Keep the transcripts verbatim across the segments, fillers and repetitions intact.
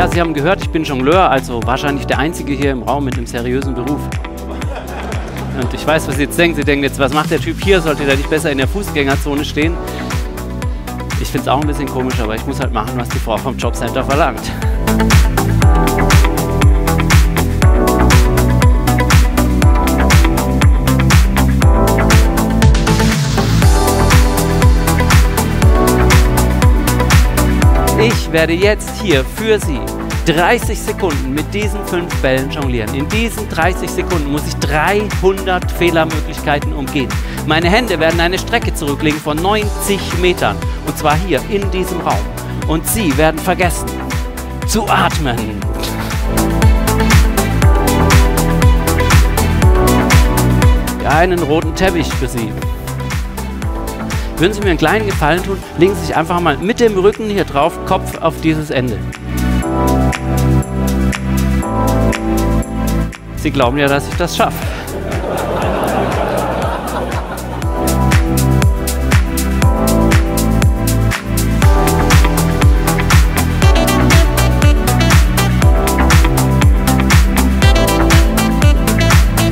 Ja, Sie haben gehört, ich bin Jongleur, also wahrscheinlich der Einzige hier im Raum mit einem seriösen Beruf. Und ich weiß, was Sie jetzt denken. Sie denken jetzt, was macht der Typ hier? Sollte der nicht besser in der Fußgängerzone stehen? Ich finde es auch ein bisschen komisch, aber ich muss halt machen, was die Frau vom Jobcenter verlangt. Ich werde jetzt hier für Sie dreißig Sekunden mit diesen fünf Bällen jonglieren. In diesen dreißig Sekunden muss ich dreihundert Fehlermöglichkeiten umgehen. Meine Hände werden eine Strecke zurücklegen von neunzig Metern. Und zwar hier in diesem Raum. Und Sie werden vergessen zu atmen. Einen roten Teppich für Sie. Würden Sie mir einen kleinen Gefallen tun, legen Sie sich einfach mal mit dem Rücken hier drauf, Kopf auf dieses Ende. Sie glauben ja, dass ich das schaffe.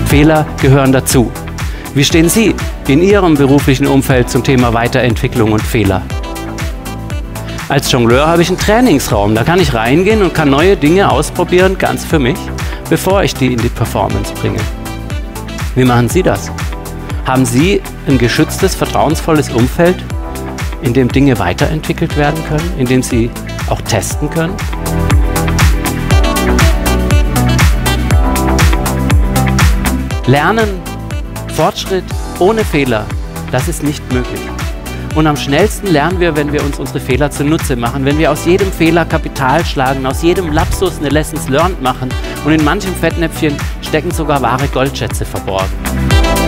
Fehler gehören dazu. Wie stehen Sie in Ihrem beruflichen Umfeld zum Thema Weiterentwicklung und Fehler? Als Jongleur habe ich einen Trainingsraum, da kann ich reingehen und kann neue Dinge ausprobieren, ganz für mich, bevor ich die in die Performance bringe. Wie machen Sie das? Haben Sie ein geschütztes, vertrauensvolles Umfeld, in dem Dinge weiterentwickelt werden können, in dem Sie auch testen können? Lernen, Fortschritt ohne Fehler, das ist nicht möglich. Und am schnellsten lernen wir, wenn wir uns unsere Fehler zunutze machen, wenn wir aus jedem Fehler Kapital schlagen, aus jedem Lapsus eine Lessons learned machen und in manchem Fettnäpfchen stecken sogar wahre Goldschätze verborgen.